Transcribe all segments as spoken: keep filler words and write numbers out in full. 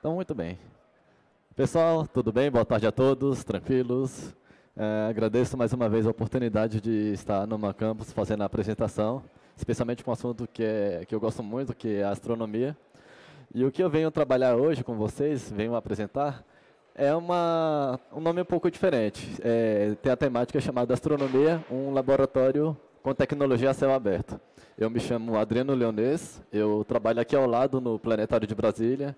Então, muito bem. Pessoal, tudo bem? Boa tarde a todos, tranquilos. É, agradeço mais uma vez a oportunidade de estar no meu campus fazendo a apresentação, especialmente com um assunto que, é, que eu gosto muito, que é a astronomia. E o que eu venho trabalhar hoje com vocês, venho apresentar, é uma, um nome um pouco diferente. É, tem a temática chamada Astronomia, um laboratório com tecnologia a céu aberto. Eu me chamo Adriano Leonês, eu trabalho aqui ao lado no Planetário de Brasília.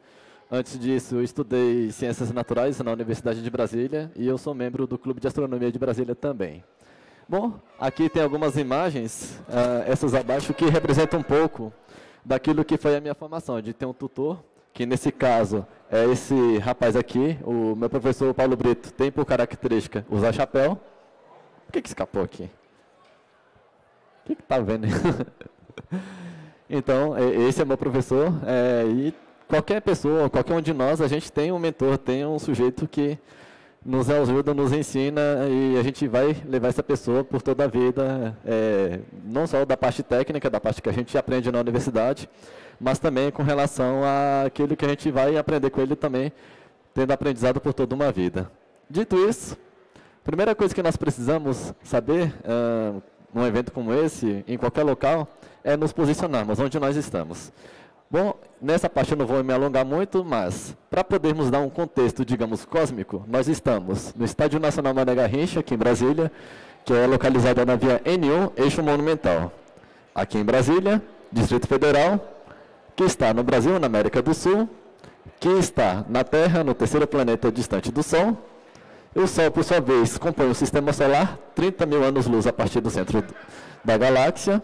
Antes disso, eu estudei Ciências Naturais na Universidade de Brasília e eu sou membro do Clube de Astronomia de Brasília também. Bom, aqui tem algumas imagens, uh, essas abaixo, que representam um pouco daquilo que foi a minha formação, de ter um tutor, que nesse caso é esse rapaz aqui, o meu professor Paulo Brito, tem por característica usar chapéu. O que que escapou aqui? O que que tá vendo? Então, esse é meu professor é, e... Qualquer pessoa, qualquer um de nós, a gente tem um mentor, tem um sujeito que nos ajuda, nos ensina e a gente vai levar essa pessoa por toda a vida, é, não só da parte técnica, da parte que a gente aprende na universidade, mas também com relação àquilo que a gente vai aprender com ele também, tendo aprendizado por toda uma vida. Dito isso, a primeira coisa que nós precisamos saber, uh, num evento como esse, em qualquer local, é nos posicionarmos, onde nós estamos. Bom, nessa parte eu não vou me alongar muito, mas para podermos dar um contexto, digamos, cósmico, nós estamos no Estádio Nacional Mané Garrincha, aqui em Brasília, que é localizada na via N um, eixo monumental. Aqui em Brasília, Distrito Federal, que está no Brasil, na América do Sul, que está na Terra, no terceiro planeta distante do Sol. E o Sol, por sua vez, compõe o Sistema Solar, trinta mil anos-luz a partir do centro da galáxia.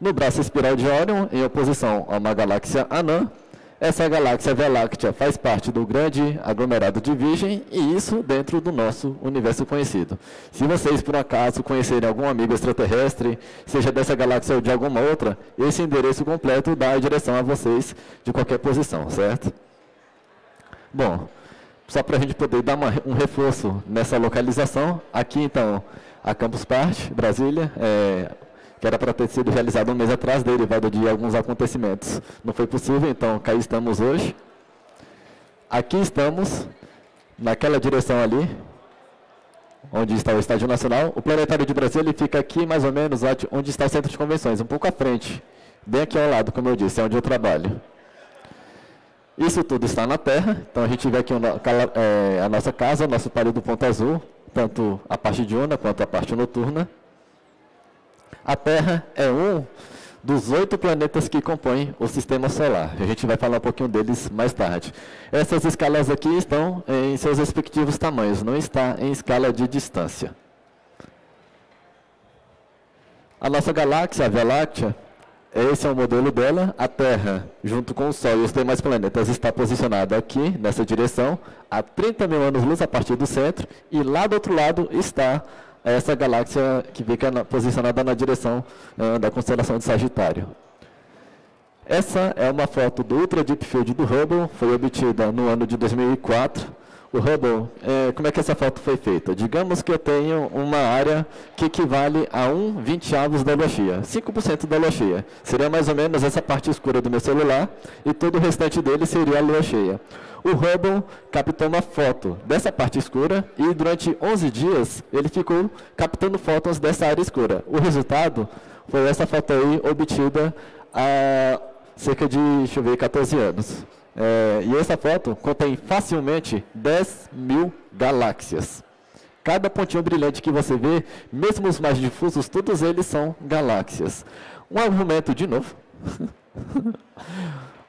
No braço espiral de Orion, em oposição a uma galáxia anã, essa galáxia Via Láctea faz parte do grande aglomerado de Virgem, e isso dentro do nosso universo conhecido. Se vocês, por acaso, conhecerem algum amigo extraterrestre, seja dessa galáxia ou de alguma outra, esse endereço completo dá a direção a vocês de qualquer posição, certo? Bom, só para a gente poder dar uma, um reforço nessa localização, aqui então, a Campus Party, Brasília, é... que era para ter sido realizado um mês atrás, derivado de alguns acontecimentos. Não foi possível, então cá estamos hoje. Aqui estamos, naquela direção ali, onde está o Estádio Nacional. O Planetário de Brasília fica aqui, mais ou menos, onde está o Centro de Convenções, um pouco à frente, bem aqui ao lado, como eu disse, é onde eu trabalho. Isso tudo está na Terra, então a gente vê aqui a nossa casa, o nosso palio do ponto azul, tanto a parte diurna quanto a parte noturna. A Terra é um dos oito planetas que compõem o Sistema Solar. A gente vai falar um pouquinho deles mais tarde. Essas escalas aqui estão em seus respectivos tamanhos, não está em escala de distância. A nossa galáxia, a Via Láctea, esse é o modelo dela. A Terra, junto com o Sol e os demais planetas, está posicionada aqui, nessa direção, a trinta mil anos-luz a partir do centro, e lá do outro lado está essa galáxia que fica na, posicionada na direção uh, da constelação de Sagitário. Essa é uma foto do Ultra Deep Field do Hubble, foi obtida no ano de dois mil e quatro. O Hubble, eh, como é que essa foto foi feita? Digamos que eu tenho uma área que equivale a um vinte avos da lua cheia, cinco por cento da lua cheia. Seria mais ou menos essa parte escura do meu celular, e todo o restante dele seria a lua cheia. O Hubble captou uma foto dessa parte escura e durante onze dias ele ficou captando fótons dessa área escura. O resultado foi essa foto aí, obtida há cerca de, deixa eu ver, quatorze anos. É, e essa foto contém facilmente dez mil galáxias. Cada pontinho brilhante que você vê, mesmo os mais difusos, todos eles são galáxias. Um argumento de novo.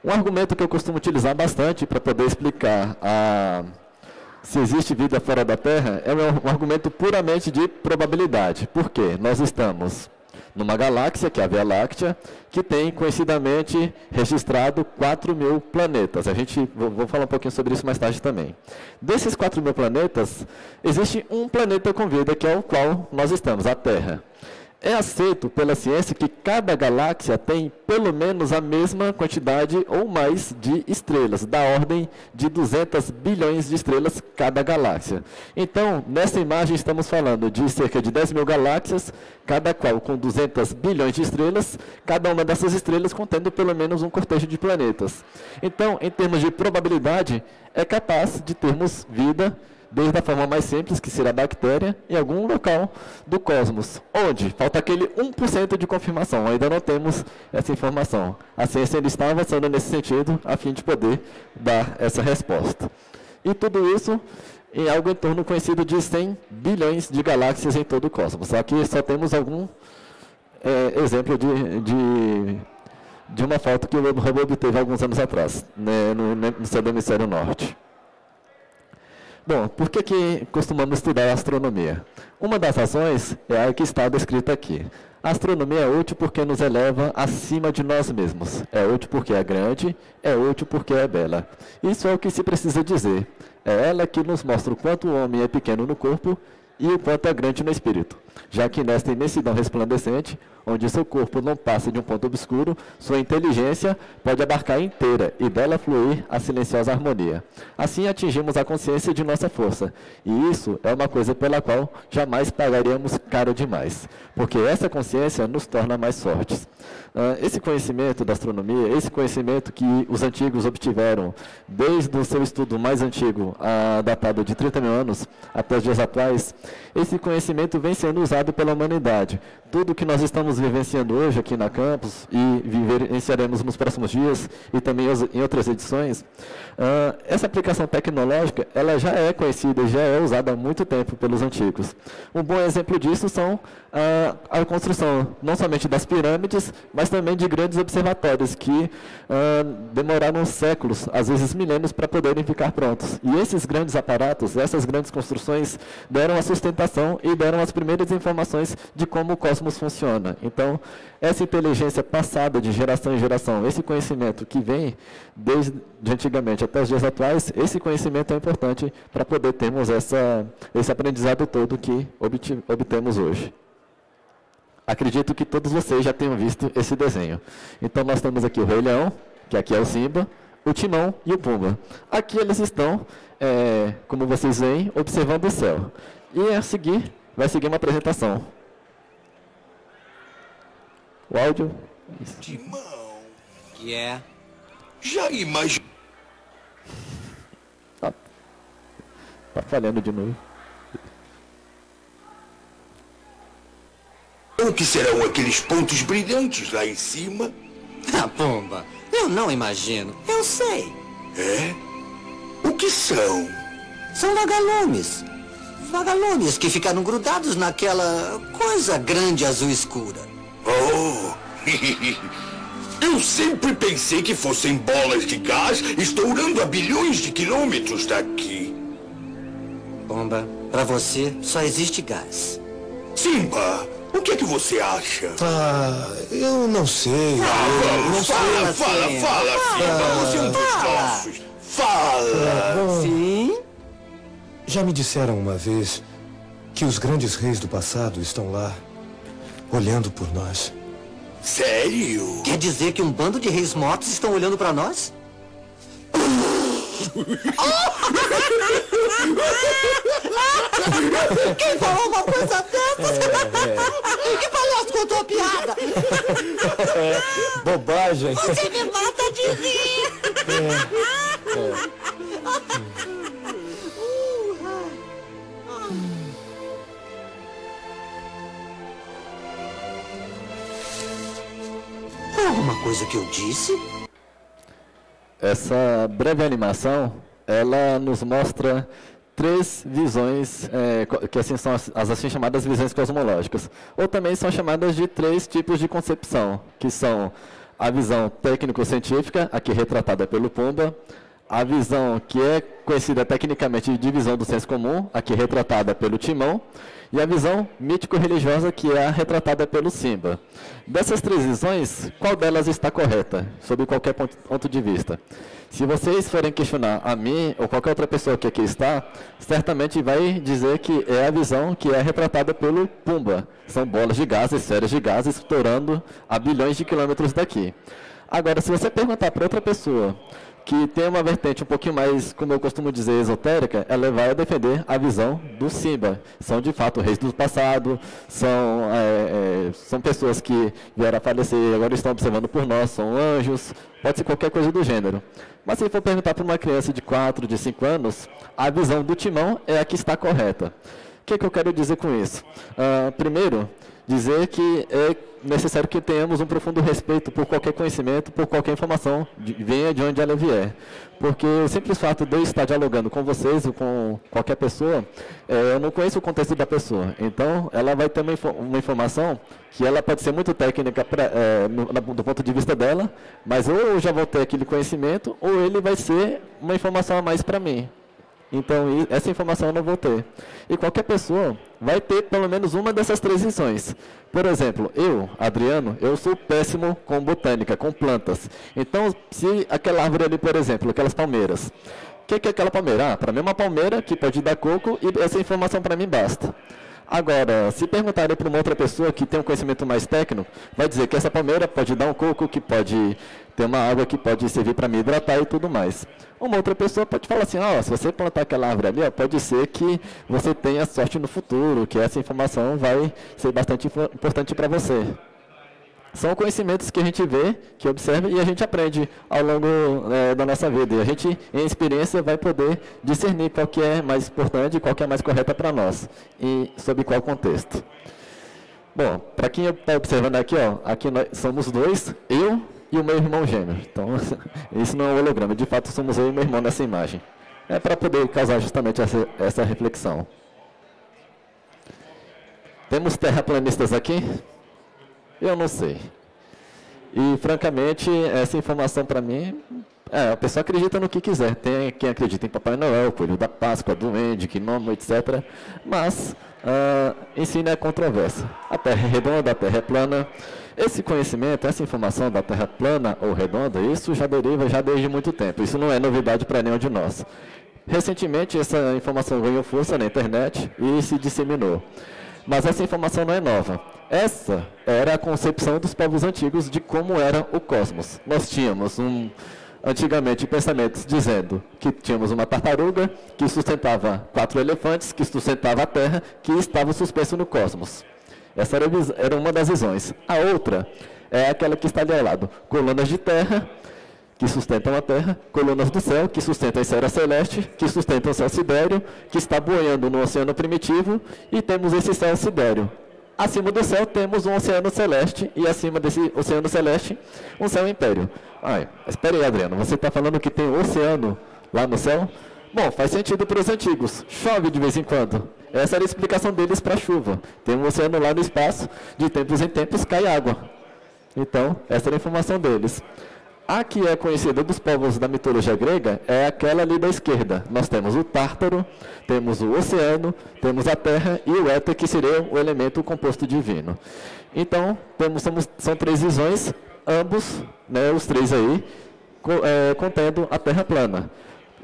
Um argumento que eu costumo utilizar bastante para poder explicar a, se existe vida fora da Terra é um argumento puramente de probabilidade. Por quê? Nós estamos numa galáxia, que é a Via Láctea, que tem, conhecidamente, registrado quatro mil planetas. A gente, vou, vou falar um pouquinho sobre isso mais tarde também. Desses quatro mil planetas, existe um planeta com vida, que é o qual nós estamos, a Terra. É aceito pela ciência que cada galáxia tem pelo menos a mesma quantidade ou mais de estrelas, da ordem de duzentos bilhões de estrelas cada galáxia. Então, nessa imagem estamos falando de cerca de dez mil galáxias, cada qual com duzentos bilhões de estrelas, cada uma dessas estrelas contendo pelo menos um cortejo de planetas. Então, em termos de probabilidade, é capaz de termos vida, desde a forma mais simples, que será a bactéria, em algum local do cosmos. Onde? Falta aquele um por cento de confirmação. Ainda não temos essa informação. A ciência ainda está avançando nesse sentido, a fim de poder dar essa resposta. E tudo isso em algo em torno conhecido de cem bilhões de galáxias em todo o cosmos. Aqui só temos algum é, exemplo de, de, de uma foto que o Hubble obteve alguns anos atrás, né, no, no seu hemisfério norte. Bom, por que que costumamos estudar a astronomia? Uma das razões é a que está descrita aqui. A astronomia é útil porque nos eleva acima de nós mesmos. É útil porque é grande, é útil porque é bela. Isso é o que se precisa dizer. É ela que nos mostra o quanto o homem é pequeno no corpo e o quanto é grande no espírito. Já que nesta imensidão resplandecente, onde seu corpo não passa de um ponto obscuro, sua inteligência pode abarcar inteira e dela fluir a silenciosa harmonia. Assim atingimos a consciência de nossa força. E isso é uma coisa pela qual jamais pagaríamos caro demais, porque essa consciência nos torna mais fortes. Esse conhecimento da astronomia, esse conhecimento que os antigos obtiveram desde o seu estudo mais antigo, datado de trinta mil anos, até os dias atuais, esse conhecimento vem sendo usado pela humanidade. Tudo que nós estamos vivenciando hoje aqui na Campus e vivenciaremos nos próximos dias e também em outras edições, uh, essa aplicação tecnológica ela já é conhecida e já é usada há muito tempo pelos antigos. Um bom exemplo disso são uh, a construção não somente das pirâmides, mas também de grandes observatórios que uh, demoraram séculos, às vezes milênios, para poderem ficar prontos. E esses grandes aparatos, essas grandes construções deram a sustentação e deram as primeiras informações de como o cosmos funciona. Então, essa inteligência passada de geração em geração, esse conhecimento que vem desde de antigamente até os dias atuais, esse conhecimento é importante para poder termos essa, esse aprendizado todo que obtemos hoje. Acredito que todos vocês já tenham visto esse desenho. Então, nós temos aqui o Rei Leão, que aqui é o Simba, o Timão e o Pumba. Aqui eles estão, é, como vocês veem, observando o céu. E a seguir, vai seguir uma apresentação. O áudio? Timão. Que yeah. é? Já imagina. Tá. tá falhando de novo. O que serão aqueles pontos brilhantes lá em cima? Ah, Pomba, eu não imagino. Eu sei. É? O que são? São vagalumes. Vagalumes que ficaram grudados naquela coisa grande azul escura. Oh, eu sempre pensei que fossem bolas de gás estourando a bilhões de quilômetros daqui. Bomba, pra você só existe gás. Simba, o que é que você acha? Ah, eu não sei. Ah, eu não fala, sei. fala, assim. fala, fala, ah, Simba, você é um dos nossos. Fala. Ah, Sim? Já me disseram uma vez que os grandes reis do passado estão lá, olhando por nós. Sério? Quer dizer que um bando de reis mortos estão olhando para nós? Quem falou uma coisa dessas? É, é. Que palhaço contou piada? É, bobagem. Você me mata de rir. É, é. Alguma coisa que eu disse? Essa breve animação, ela nos mostra três visões, é, que assim são as, as assim chamadas visões cosmológicas, ou também são chamadas de três tipos de concepção, que são a visão técnico-científica, aqui retratada pelo Pumba, A visão que é conhecida tecnicamente de visão do senso comum, aqui retratada pelo Timão, e a visão mítico-religiosa, que é a retratada pelo Simba. Dessas três visões, qual delas está correta, sob qualquer ponto de vista? Se vocês forem questionar a mim ou qualquer outra pessoa que aqui está, certamente vai dizer que é a visão que é retratada pelo Pumba. São bolas de gás, esferas de gás, estourando a bilhões de quilômetros daqui. Agora, se você perguntar para outra pessoa que tem uma vertente um pouquinho mais, como eu costumo dizer, esotérica, ela vai defender a visão do Simba. São, de fato, reis do passado, são, é, é, são pessoas que vieram a falecer e agora estão observando por nós, são anjos, pode ser qualquer coisa do gênero. Mas se for perguntar para uma criança de quatro, de cinco anos, a visão do Timão é a que está correta. O que, que eu quero dizer com isso? Uh, primeiro, dizer que é necessário que tenhamos um profundo respeito por qualquer conhecimento, por qualquer informação, de, venha de onde ela vier. Porque o simples fato de eu estar dialogando com vocês ou com qualquer pessoa, é, eu não conheço o contexto da pessoa. Então, ela vai ter uma, inf uma informação que ela pode ser muito técnica pra, é, no, na, do ponto de vista dela, mas ou eu já vou ter aquele conhecimento, ou ele vai ser uma informação a mais para mim. Então, essa informação eu não vou ter. E qualquer pessoa vai ter pelo menos uma dessas três visões. Por exemplo, eu, Adriano, eu sou péssimo com botânica, com plantas. Então, se aquela árvore ali, por exemplo, aquelas palmeiras. O que, que é aquela palmeira? Ah, para mim é uma palmeira que pode dar coco e essa informação para mim basta. Agora, se perguntarem para uma outra pessoa que tem um conhecimento mais técnico, vai dizer que essa palmeira pode dar um coco, que pode ter uma água que pode servir para me hidratar e tudo mais. Uma outra pessoa pode falar assim, ó, se você plantar aquela árvore ali, ó, pode ser que você tenha sorte no futuro, que essa informação vai ser bastante importante para você. São conhecimentos que a gente vê, que observa e a gente aprende ao longo é, da nossa vida. E a gente, em experiência, vai poder discernir qual que é mais importante, qual que é mais correta para nós e sob qual contexto. Bom, para quem está observando aqui, ó, aqui nós somos dois, eu e o meu irmão gêmeo. Então, isso não é um holograma, de fato somos eu e meu irmão nessa imagem. É para poder causar justamente essa, essa reflexão. Temos terraplanistas aqui? Eu não sei. E, francamente, essa informação para mim, é, a pessoa acredita no que quiser. Tem quem acredita em Papai Noel, Coelho da Páscoa, Duende, Gnomo, etcétera. Mas, ah, em si, é controversa. A Terra é redonda, a Terra é plana. Esse conhecimento, essa informação da Terra plana ou redonda, isso já deriva já desde muito tempo. Isso não é novidade para nenhum de nós. Recentemente, essa informação ganhou força na internet e se disseminou. Mas essa informação não é nova. Essa era a concepção dos povos antigos de como era o cosmos. Nós tínhamos, um, antigamente, pensamentos dizendo que tínhamos uma tartaruga que sustentava quatro elefantes, que sustentava a Terra, que estava suspenso no cosmos. Essa era, era uma das visões. A outra é aquela que está ali ao lado. Colunas de terra, que sustentam a Terra, colunas do céu, que sustentam a esfera celeste, que sustentam o céu sidéreo, que está boiando no oceano primitivo, e temos esse céu sidéreo. Acima do céu temos um oceano celeste, e acima desse oceano celeste, um céu império. Ai, espera aí, Adriano, você está falando que tem oceano lá no céu? Bom, faz sentido para os antigos, chove de vez em quando. Essa era a explicação deles para a chuva. Tem um oceano lá no espaço, de tempos em tempos cai água. Então, essa era a informação deles. A que é conhecida dos povos da mitologia grega é aquela ali da esquerda. Nós temos o Tártaro, temos o oceano, temos a terra e o éter, que seria o elemento composto divino. Então, temos, somos, são três visões, ambos, né, os três aí, co, é, contendo a terra plana.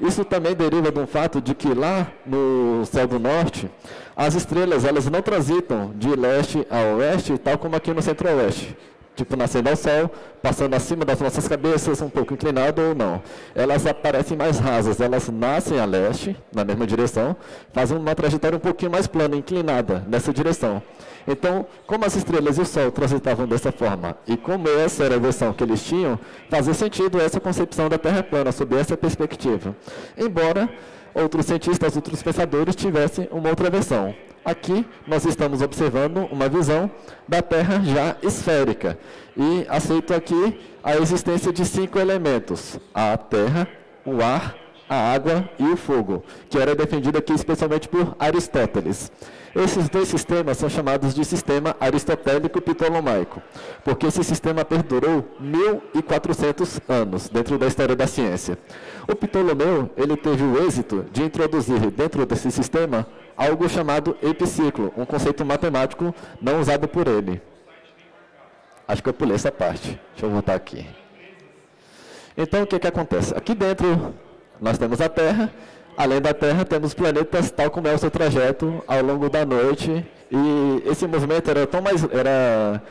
Isso também deriva de um fato de que lá no céu do norte, as estrelas elas não transitam de leste a oeste, tal como aqui no centro-oeste. Tipo, nascendo ao sol, passando acima das nossas cabeças, um pouco inclinado ou não. Elas aparecem mais rasas, elas nascem a leste, na mesma direção, fazem uma trajetória um pouquinho mais plana, inclinada, nessa direção. Então, como as estrelas e o sol transitavam dessa forma, e como essa era a versão que eles tinham, fazia sentido essa concepção da Terra plana, sob essa perspectiva. Embora outros cientistas, outros pensadores tivessem uma outra versão. Aqui nós estamos observando uma visão da Terra já esférica. E aceito aqui a existência de cinco elementos. A terra, o ar, a água e o fogo, que era defendido aqui especialmente por Aristóteles. Esses dois sistemas são chamados de sistema aristotélico-ptolomaico, porque esse sistema perdurou mil e quatrocentos anos dentro da história da ciência. O Ptolomeu, ele teve o êxito de introduzir dentro desse sistema algo chamado epiciclo, um conceito matemático não usado por ele. Acho que eu pulei essa parte. Deixa eu voltar aqui. Então, o que que acontece? Aqui dentro, nós temos a Terra. Além da Terra, temos planetas, tal como é o seu trajeto ao longo da noite. E esse movimento era tão mais... era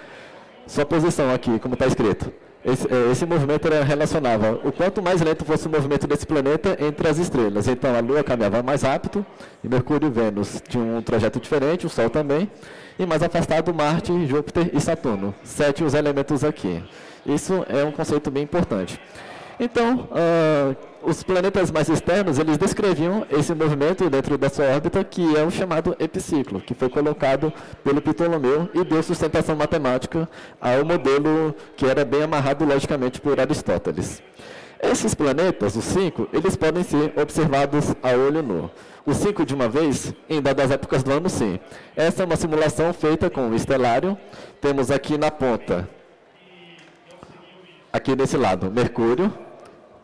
sua posição aqui, como está escrito. Esse, esse movimento era, relacionava o quanto mais lento fosse o movimento desse planeta entre as estrelas. Então, a Lua caminhava mais rápido, e Mercúrio e Vênus tinham um trajeto diferente, o Sol também. E mais afastado, Marte, Júpiter e Saturno. Sete os elementos aqui. Isso é um conceito bem importante. Então, uh, os planetas mais externos, eles descreviam esse movimento dentro da sua órbita, que é o chamado epiciclo, que foi colocado pelo Ptolomeu e deu sustentação matemática ao modelo que era bem amarrado logicamente por Aristóteles. Esses planetas, os cinco, eles podem ser observados a olho nu. Os cinco de uma vez, em dadas épocas do ano, sim. Essa é uma simulação feita com o estelário. Temos aqui na ponta, aqui desse lado, Mercúrio,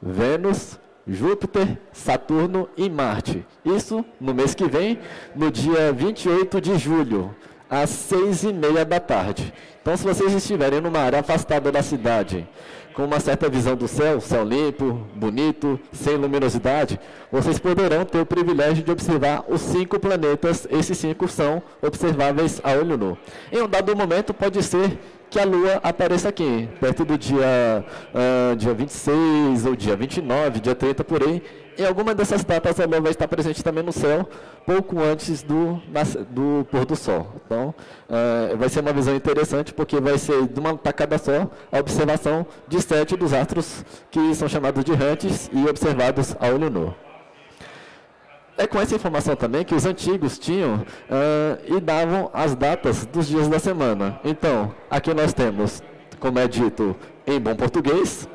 Vênus, Júpiter, Saturno e Marte. Isso no mês que vem, no dia vinte e oito de julho, às seis e meia da tarde. Então, se vocês estiverem numa área afastada da cidade, com uma certa visão do céu, céu limpo, bonito, sem luminosidade, vocês poderão ter o privilégio de observar os cinco planetas. Esses cinco são observáveis a olho nu. Em um dado momento, pode ser que a Lua apareça aqui, perto do dia, uh, dia vinte e seis, ou dia vinte e nove, dia trinta, por aí. Em alguma dessas datas, a Lua vai estar presente também no céu, pouco antes do, do pôr do Sol. Então, uh, vai ser uma visão interessante, porque vai ser, de uma tacada só, a observação de sete dos astros que são chamados de errantes e observados a olho nu. É com essa informação também que os antigos tinham uh, e davam as datas dos dias da semana. Então, aqui nós temos, como é dito em bom português,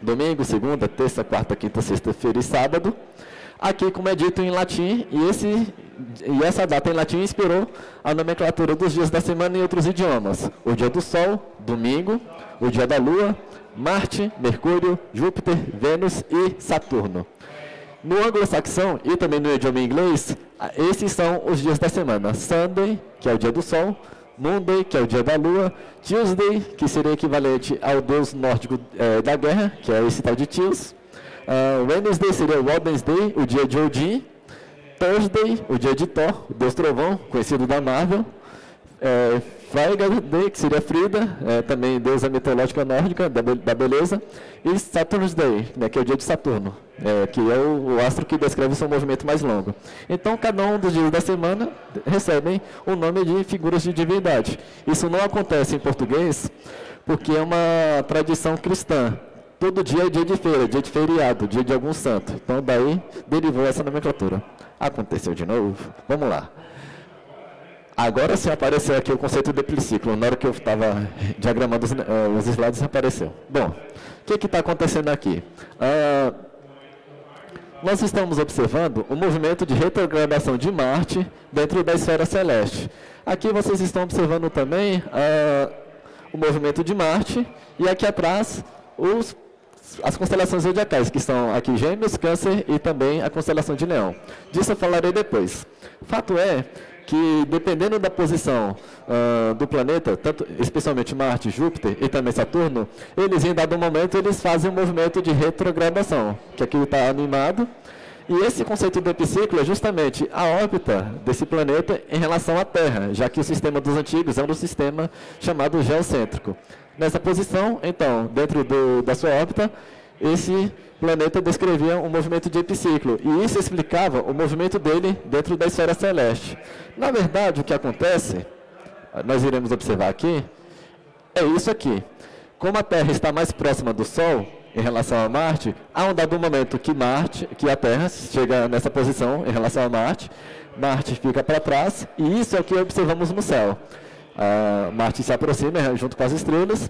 domingo, segunda, terça, quarta, quinta, sexta-feira e sábado. Aqui, como é dito em latim, e, esse, e essa data em latim inspirou a nomenclatura dos dias da semana em outros idiomas. O dia do Sol, domingo, o dia da Lua, Marte, Mercúrio, Júpiter, Vênus e Saturno. No anglo-saxão e também no idioma inglês, esses são os dias da semana. Sunday, que é o dia do Sol, Monday, que é o dia da Lua, Tuesday, que seria equivalente ao deus nórdico é, da guerra, que é esse tal de Tyr. Uh, Wednesday seria Wednesday, o dia de Odin. Thursday, o dia de Thor, o deus trovão, conhecido da Marvel. É, Friday, que seria Frida, é, também deusa mitológica nórdica da, be da beleza, e Saturn's Day, né, que é o dia de Saturno, é, que é o, o astro que descreve o seu movimento mais longo. Então, cada um dos dias da semana recebem o nome de figuras de divindade. Isso não acontece em português, porque é uma tradição cristã. Todo dia é dia de feira, dia de feriado, dia de algum santo. Então, daí derivou essa nomenclatura. Aconteceu de novo. Vamos lá. Agora sim apareceu aqui o conceito de epiciclo. Na hora que eu estava diagramando os, uh, os slides, apareceu. Bom, o que está acontecendo aqui? Uh, nós estamos observando o movimento de retrogradação de Marte dentro da esfera celeste. Aqui vocês estão observando também uh, o movimento de Marte, e aqui atrás os as constelações zodiacais, que são aqui Gêmeos, Câncer e também a constelação de Leão. Disso eu falarei depois. Fato é que, dependendo da posição uh, do planeta, tanto, especialmente Marte, Júpiter e também Saturno, eles, em dado momento, eles fazem um movimento de retrogradação, que aqui está animado. E esse conceito do epiciclo é justamente a órbita desse planeta em relação à Terra, já que o sistema dos antigos é um sistema chamado geocêntrico. Nessa posição, então, dentro do, da sua órbita, esse planeta descrevia um movimento de epiciclo, e isso explicava o movimento dele dentro da esfera celeste. Na verdade, o que acontece, nós iremos observar aqui, é isso aqui. Como a Terra está mais próxima do Sol em relação a Marte, há um dado momento que, Marte, que a Terra chega nessa posição em relação a Marte, Marte fica para trás, e isso é o que observamos no céu. Uh, Marte se aproxima junto com as estrelas,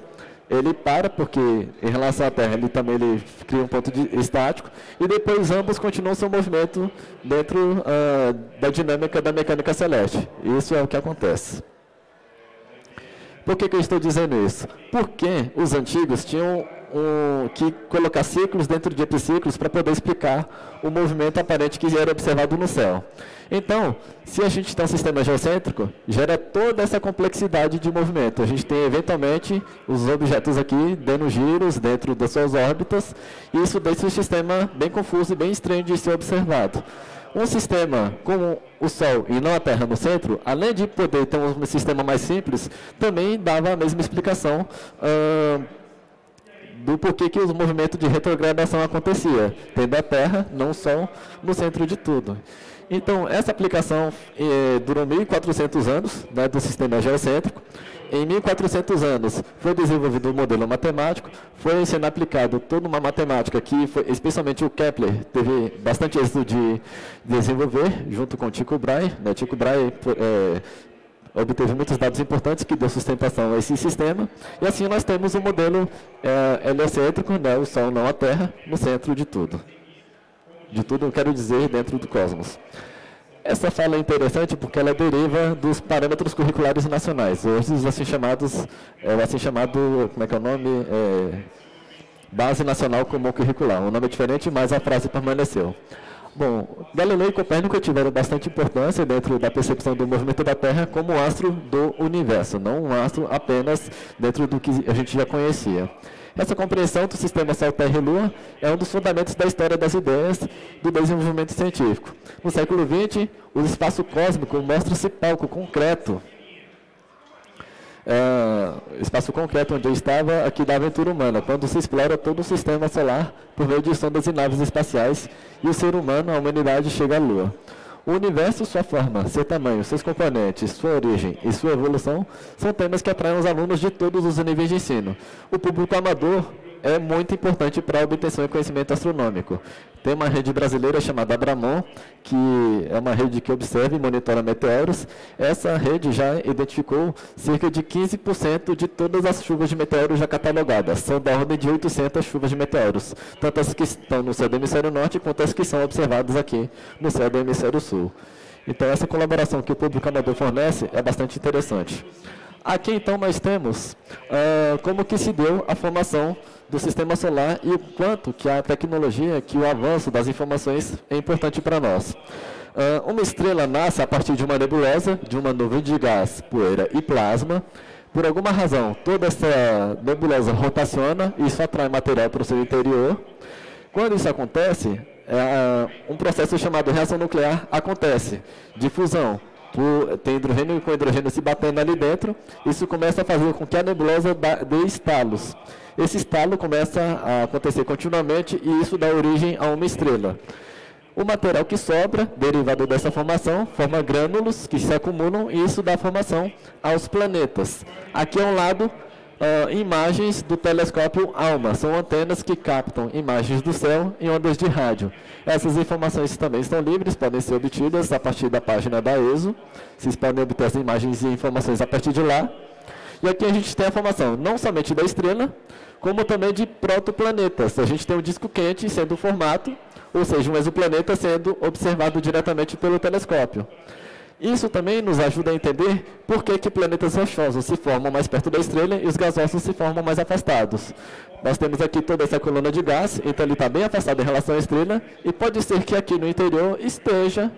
ele para, porque em relação à Terra ele também ele cria um ponto de, estático, e depois ambos continuam seu movimento dentro uh, da dinâmica da mecânica celeste. Isso é o que acontece. Por que, que eu estou dizendo isso? Porque os antigos tinham um, que colocar ciclos dentro de epiciclos para poder explicar o movimento aparente que era observado no céu. Então, se a gente tem um sistema geocêntrico, gera toda essa complexidade de movimento. A gente tem, eventualmente, os objetos aqui dando giros dentro das suas órbitas, e isso deixa o sistema bem confuso e bem estranho de ser observado. Um sistema como o Sol e não a Terra no centro, além de poder ter um sistema mais simples, também dava a mesma explicação uh, do porquê que os movimentos de retrogradação acontecia, tendo a Terra, não o Sol, no centro de tudo. Então, essa aplicação eh, durou mil e quatrocentos anos, né, do sistema geocêntrico. Em mil e quatrocentos anos foi desenvolvido um modelo matemático, foi sendo aplicado toda uma matemática que, foi, especialmente o Kepler, teve bastante êxito de desenvolver, junto com Tycho Brahe. Né? Tycho Brahe é, obteve muitos dados importantes que deu sustentação a esse sistema. E assim nós temos um modelo é, heliocêntrico, né? O Sol não a Terra, no centro de tudo. De tudo eu quero dizer dentro do cosmos. Essa fala é interessante porque ela deriva dos parâmetros curriculares nacionais, hoje os assim chamados, é, assim chamado, como é que é o nome? É, Base Nacional Comum Curricular. O nome é diferente, mas a frase permaneceu. Bom, Galileu e Copérnico tiveram bastante importância dentro da percepção do movimento da Terra como um astro do universo, não um astro apenas dentro do que a gente já conhecia. Essa compreensão do sistema Sol, Terra e Lua é um dos fundamentos da história das ideias do desenvolvimento científico. No século vinte, o espaço cósmico mostra-se palco concreto. É, espaço concreto onde eu estava aqui da aventura humana, quando se explora todo o sistema solar por meio de sondas e naves espaciais, e o ser humano, a humanidade, chega à Lua. O universo, sua forma, seu tamanho, seus componentes, sua origem e sua evolução são temas que atraem os alunos de todos os níveis de ensino. O público amador é muito importante para a obtenção de conhecimento astronômico. Tem uma rede brasileira chamada Abramon, que é uma rede que observa e monitora meteoros. Essa rede já identificou cerca de quinze por cento de todas as chuvas de meteoros já catalogadas. São da ordem de oitocentas chuvas de meteoros, tanto as que estão no céu do hemisfério norte, quanto as que são observadas aqui no céu do hemisfério sul. Então, essa colaboração que o público amador fornece é bastante interessante. Aqui, então, nós temos uh, como que se deu a formação do sistema solar e o quanto que a tecnologia, que o avanço das informações é importante para nós. Uh, uma estrela nasce a partir de uma nebulosa, de uma nuvem de gás, poeira e plasma. Por alguma razão, toda essa nebulosa rotaciona e isso atrai material para o seu interior. Quando isso acontece, uh, um processo chamado reação nuclear acontece, de fusão. Tem hidrogênio com hidrogênio se batendo ali dentro, isso começa a fazer com que a nebulosa dê estalos. Esse estalo começa a acontecer continuamente e isso dá origem a uma estrela. O material que sobra, derivado dessa formação, forma grânulos que se acumulam e isso dá formação aos planetas. Aqui ao lado, uh, imagens do telescópio ALMA, são antenas que captam imagens do céu em ondas de rádio. Essas informações também estão livres, podem ser obtidas a partir da página da E S O. Vocês podem obter as imagens e informações a partir de lá. E aqui a gente tem a formação não somente da estrela, como também de protoplanetas. A gente tem um disco quente sendo o formato, ou seja, um exoplaneta sendo observado diretamente pelo telescópio. Isso também nos ajuda a entender por que, que planetas rochosos se formam mais perto da estrela e os gasosos se formam mais afastados. Nós temos aqui toda essa coluna de gás, então ele está bem afastado em relação à estrela, e pode ser que aqui no interior esteja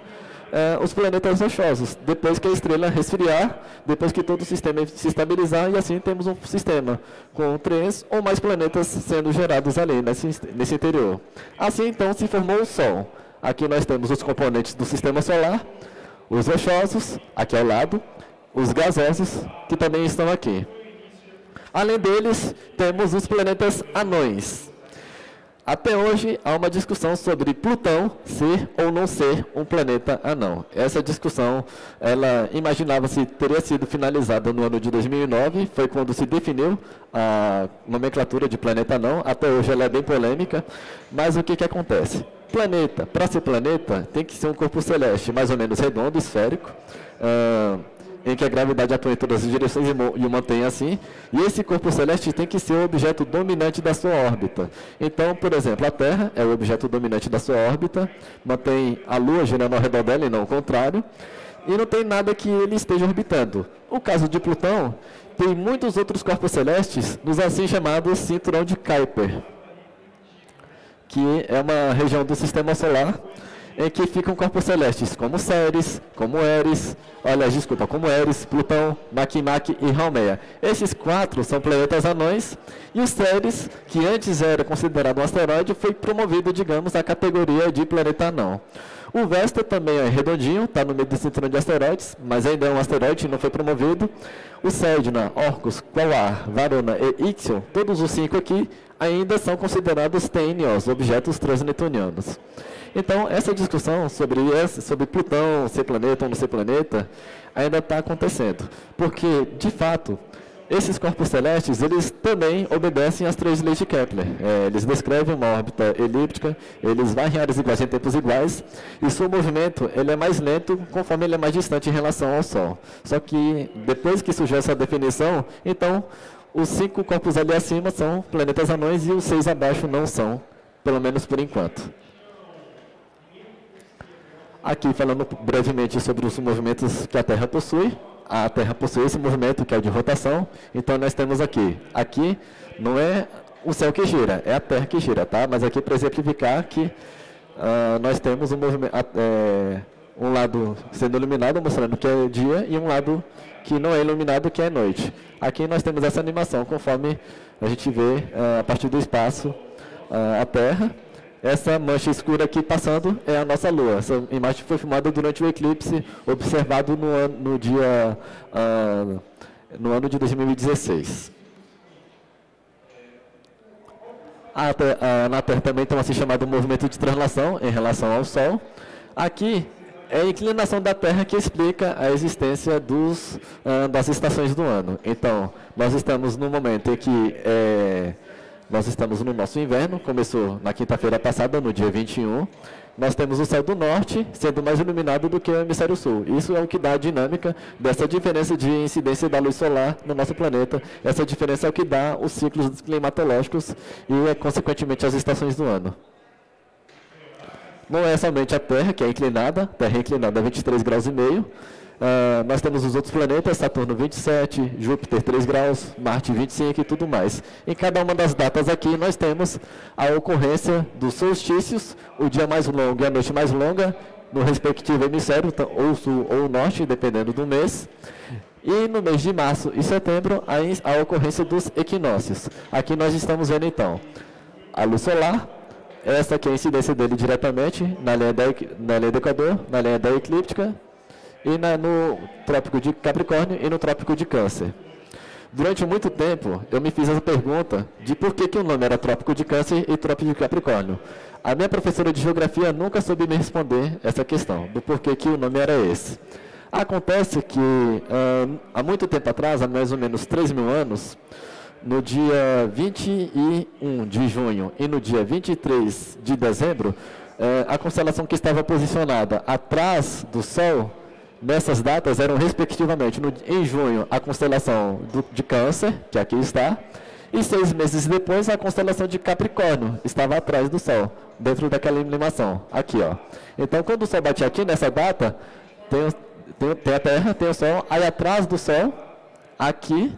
Uh, os planetas rochosos, depois que a estrela resfriar, depois que todo o sistema se estabilizar, e assim temos um sistema com três ou mais planetas sendo gerados ali nesse, nesse interior. Assim, então, se formou o Sol. Aqui nós temos os componentes do sistema solar, os rochosos, aqui ao lado, os gasosos, que também estão aqui. Além deles, temos os planetas anões. Até hoje, há uma discussão sobre Plutão ser ou não ser um planeta anão. Essa discussão, ela imaginava-se teria sido finalizada no ano de dois mil e nove, foi quando se definiu a nomenclatura de planeta anão. Até hoje ela é bem polêmica, mas o que, que acontece? Planeta, para ser planeta, tem que ser um corpo celeste mais ou menos redondo, esférico, uh, em que a gravidade atua em todas as direções e o mantém assim, e esse corpo celeste tem que ser o objeto dominante da sua órbita. Então, por exemplo, a Terra é o objeto dominante da sua órbita, mantém a Lua girando ao redor dela e não o contrário, e não tem nada que ele esteja orbitando. O caso de Plutão, tem muitos outros corpos celestes nos assim chamados cinturão de Kuiper, que é uma região do Sistema Solar, em que ficam corpos celestes como Ceres, como Eris, olha, desculpa, como Eris, Plutão, Makemake e Haumea. Esses quatro são planetas anões, e o Ceres, que antes era considerado um asteroide, foi promovido, digamos, à categoria de planeta anão. O Vesta também é redondinho, está no meio do cinturão de asteroides, mas ainda é um asteroide, não foi promovido. O Sedna, Orcus, Quaoar, Varuna e Ixion, todos os cinco aqui, ainda são considerados T N Os, objetos transneptunianos. Então, essa discussão sobre, sobre Plutão ser planeta ou não ser planeta ainda está acontecendo, porque, de fato, esses corpos celestes, eles também obedecem às três leis de Kepler. É, eles descrevem uma órbita elíptica, eles varrem áreas iguais em tempos iguais, e seu movimento ele é mais lento conforme ele é mais distante em relação ao Sol. Só que, depois que surgiu essa definição, então, os cinco corpos ali acima são planetas anões e os seis abaixo não são, pelo menos por enquanto. Aqui, falando brevemente sobre os movimentos que a Terra possui. A Terra possui esse movimento, que é o de rotação. Então, nós temos aqui. Aqui não é o céu que gira, é a Terra que gira, tá? Mas aqui para exemplificar que uh, nós temos um, movimento, é, um lado sendo iluminado, mostrando que é dia, e um lado que não é iluminado, que é noite. Aqui nós temos essa animação, conforme a gente vê uh, a partir do espaço uh, a Terra. Essa mancha escura aqui passando é a nossa Lua. Essa imagem foi filmada durante o eclipse observado no ano, no dia, uh, no ano de dois mil e dezesseis. A, a, na Terra também tem um assim chamado movimento de translação em relação ao Sol. Aqui é a inclinação da Terra que explica a existência dos, uh, das estações do ano. Então, nós estamos no momento em que... É, Nós estamos no nosso inverno, começou na quinta-feira passada, no dia vinte e um. Nós temos o céu do norte sendo mais iluminado do que o hemisfério sul. Isso é o que dá a dinâmica dessa diferença de incidência da luz solar no nosso planeta. Essa diferença é o que dá os ciclos climatológicos e, consequentemente, as estações do ano. Não é somente a Terra, que é inclinada, a Terra é inclinada a vinte e três graus e meio. Uh, nós temos os outros planetas, Saturno vinte e sete, Júpiter três graus, Marte vinte e cinco e tudo mais. Em cada uma das datas aqui nós temos a ocorrência dos solstícios, o dia mais longo e a noite mais longa, no respectivo hemisfério, ou sul ou norte, dependendo do mês. E no mês de março e setembro, a, a ocorrência dos equinócios. Aqui nós estamos vendo então a luz solar, essa aqui é a incidência dele diretamente na linha, da, na linha do Equador, na linha da eclíptica, e na, no Trópico de Capricórnio e no Trópico de Câncer. Durante muito tempo, eu me fiz essa pergunta de por que, que o nome era Trópico de Câncer e Trópico de Capricórnio. A minha professora de Geografia nunca soube me responder essa questão, do porquê que o nome era esse. Acontece que, hum, há muito tempo atrás, há mais ou menos três mil anos, no dia vinte e um de junho e no dia vinte e três de dezembro, é, a constelação que estava posicionada atrás do Sol, nessas datas eram, respectivamente, no, em junho, a constelação do, de Câncer, que aqui está, e seis meses depois, a constelação de Capricórnio, estava atrás do Sol, dentro daquela animação, aqui, ó. Então, quando o Sol bate aqui, nessa data, tem, tem, tem a Terra, tem o Sol, aí atrás do Sol, aqui,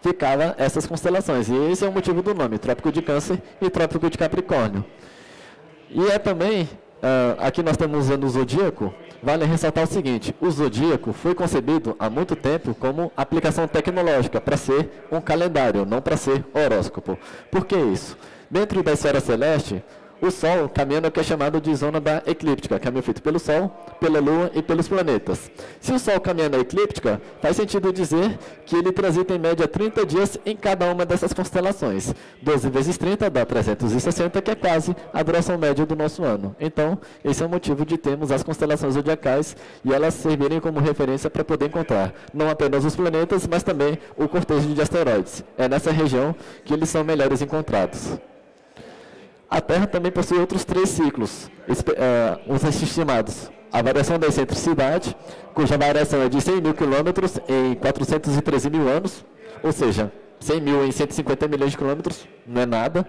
ficavam essas constelações. E esse é o motivo do nome, Trópico de Câncer e Trópico de Capricórnio. E é também... Uh, aqui nós estamos usando o Zodíaco, vale ressaltar o seguinte, o Zodíaco foi concebido há muito tempo como aplicação tecnológica, para ser um calendário, não para ser horóscopo. Por que isso? Dentro da esfera celeste, o Sol caminha no que é chamado de zona da eclíptica, caminho feito pelo Sol, pela Lua e pelos planetas. Se o Sol caminha na eclíptica, faz sentido dizer que ele transita em média trinta dias em cada uma dessas constelações. doze vezes trinta dá trezentos e sessenta, que é quase a duração média do nosso ano. Então, esse é o motivo de termos as constelações zodiacais e elas servirem como referência para poder encontrar não apenas os planetas, mas também o cortejo de asteroides. É nessa região que eles são melhores encontrados. A Terra também possui outros três ciclos, uh, os estimados a variação da excentricidade, cuja variação é de cem mil quilômetros em quatrocentos e treze mil anos, ou seja, cem mil em cento e cinquenta milhões de quilômetros, não é nada.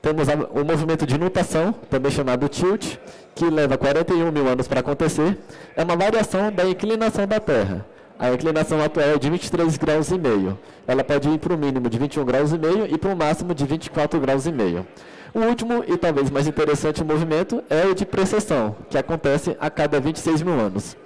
Temos o movimento de nutação, também chamado tilt, que leva quarenta e um mil anos para acontecer. É uma variação da inclinação da Terra. A inclinação atual é de vinte e três graus e meio. Ela pode ir para o mínimo de vinte e um graus e meio e para o máximo de vinte e quatro graus e meio. O último e talvez mais interessante movimento é o de precessão, que acontece a cada vinte e seis mil anos.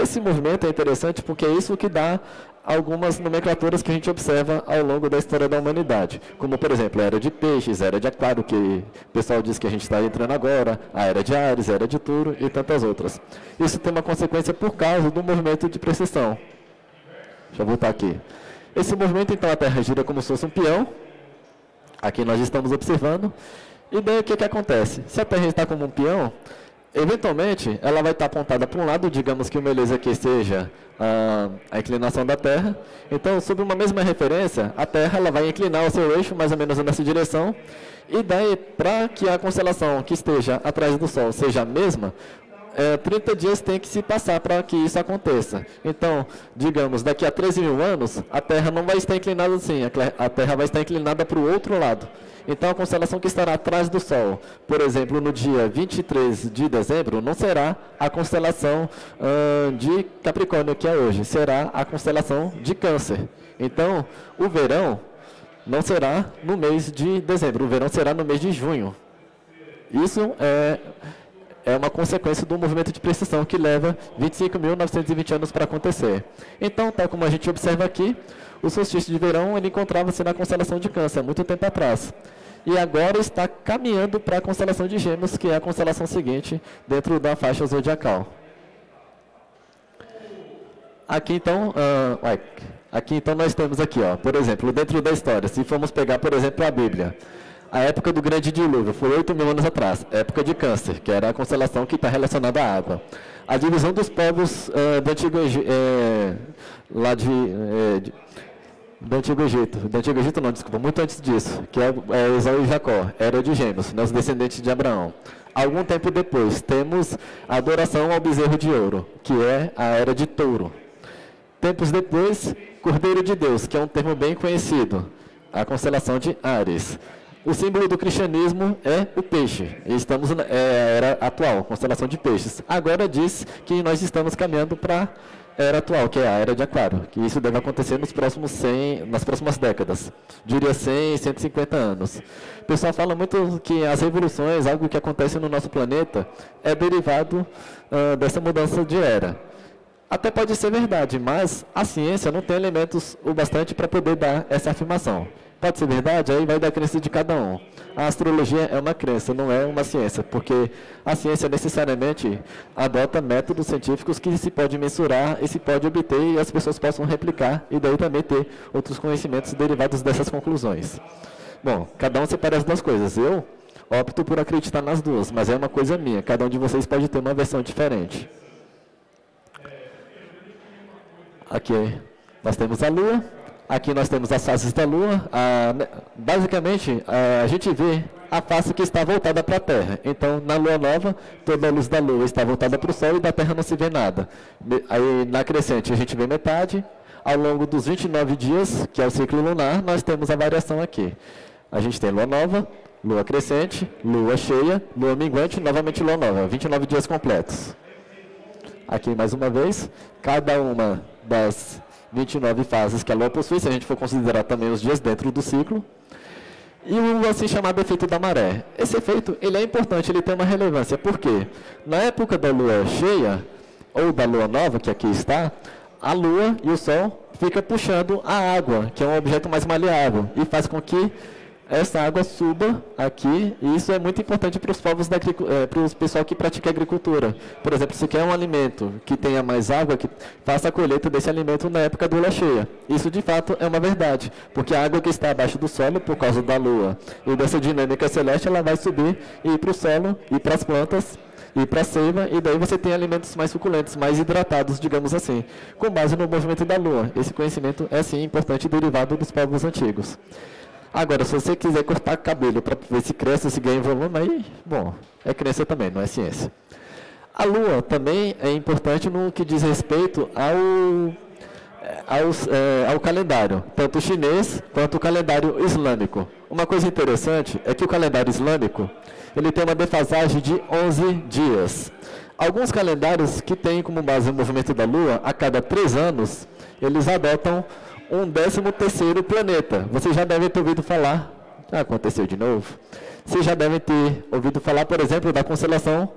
Esse movimento é interessante porque é isso que dá algumas nomenclaturas que a gente observa ao longo da história da humanidade, como, por exemplo, a era de peixes, a era de aquário, que o pessoal diz que a gente está entrando agora, a era de Ares, a era de Touro e tantas outras. Isso tem uma consequência por causa do movimento de precessão. Deixa eu voltar aqui. Esse movimento, então, a Terra gira como se fosse um peão. Aqui nós estamos observando. E daí o que, que acontece? Se a Terra está como um peão, eventualmente ela vai estar apontada para um lado, digamos que uma beleza que seja a, a inclinação da Terra. Então, sob uma mesma referência, a Terra ela vai inclinar o seu eixo mais ou menos nessa direção. E daí, para que a constelação que esteja atrás do Sol seja a mesma, é, trinta dias tem que se passar para que isso aconteça. Então, digamos, daqui a treze mil anos, a Terra não vai estar inclinada assim, a Terra vai estar inclinada para o outro lado. Então, a constelação que estará atrás do Sol, por exemplo, no dia vinte e três de dezembro, não será a constelação hum, de Capricórnio, que é hoje, será a constelação de Câncer. Então, o verão não será no mês de dezembro, o verão será no mês de junho. Isso é... é uma consequência do movimento de precessão que leva vinte e cinco mil novecentos e vinte anos para acontecer. Então, tal como a gente observa aqui, o solstício de verão ele encontrava-se na constelação de Câncer, há muito tempo atrás. E agora está caminhando para a constelação de Gêmeos, que é a constelação seguinte dentro da faixa zodiacal. Aqui então, uh, aqui, então nós temos aqui, ó, por exemplo, dentro da história, se formos pegar, por exemplo, a Bíblia, a época do grande dilúvio foi oito mil anos atrás, época de Câncer, que era a constelação que está relacionada à água. A divisão dos povos é, do, Antigo, é, lá de, é, de, do Antigo Egito, do Antigo Egito não, desculpa, muito antes disso, que é, é Esaú e Jacó, era de Gêmeos, né, os descendentes de Abraão. Algum tempo depois, temos a adoração ao bezerro de ouro, que é a era de Touro. Tempos depois, Cordeiro de Deus, que é um termo bem conhecido, a constelação de Ares. O símbolo do cristianismo é o peixe. Estamos na era atual, constelação de peixes. Agora diz que nós estamos caminhando para a era atual, que é a era de aquário, que isso deve acontecer nos próximos cem, nas próximas décadas. Diria cem, cento e cinquenta anos. O pessoal fala muito que as revoluções, algo que acontece no nosso planeta, é derivado uh, dessa mudança de era. Até pode ser verdade, mas a ciência não tem elementos o bastante para poder dar essa afirmação. Pode ser verdade, aí vai da crença de cada um. A astrologia é uma crença, não é uma ciência, porque a ciência necessariamente adota métodos científicos que se pode mensurar e se pode obter e as pessoas possam replicar e daí também ter outros conhecimentos derivados dessas conclusões. Bom, cada um separa as duas coisas. Eu opto por acreditar nas duas, mas é uma coisa minha. Cada um de vocês pode ter uma versão diferente. Aqui nós temos a Lua. Aqui nós temos as faces da Lua. A, basicamente, a, a gente vê a face que está voltada para a Terra. Então, na Lua Nova, toda a luz da Lua está voltada para o Sol e da Terra não se vê nada. Aí, na crescente, a gente vê metade. Ao longo dos vinte e nove dias, que é o ciclo lunar, nós temos a variação aqui. A gente tem Lua Nova, Lua Crescente, Lua Cheia, Lua Minguante, novamente Lua Nova. vinte e nove dias completos. Aqui, mais uma vez, cada uma das vinte e nove fases que a Lua possui, se a gente for considerar também os dias dentro do ciclo. E o assim chamado efeito da maré. Esse efeito ele é importante, ele tem uma relevância. Por quê? Na época da Lua cheia, ou da Lua nova, que aqui está, a Lua e o Sol ficam puxando a água, que é um objeto mais maleável, e faz com que essa água suba aqui, e isso é muito importante para os povos, da é, para os pessoal que pratica agricultura. Por exemplo, se quer um alimento que tenha mais água, que faça a colheita desse alimento na época da lua cheia. Isso, de fato, é uma verdade, porque a água que está abaixo do solo, por causa da lua e dessa dinâmica celeste, ela vai subir e ir para o solo, e para as plantas, e para a seiva, e daí você tem alimentos mais suculentos, mais hidratados, digamos assim, com base no movimento da lua. Esse conhecimento é, sim, importante e derivado dos povos antigos. Agora, se você quiser cortar cabelo para ver se cresce, se ganha volume, aí, bom, é crença também, não é ciência. A Lua também é importante no que diz respeito ao, ao, é, ao calendário, tanto o chinês quanto o calendário islâmico. Uma coisa interessante é que o calendário islâmico ele tem uma defasagem de onze dias. Alguns calendários que têm como base o movimento da Lua, a cada três anos, eles adotam um décimo terceiro planeta. Vocês já devem ter ouvido falar, ah, aconteceu de novo, vocês já devem ter ouvido falar, por exemplo, da constelação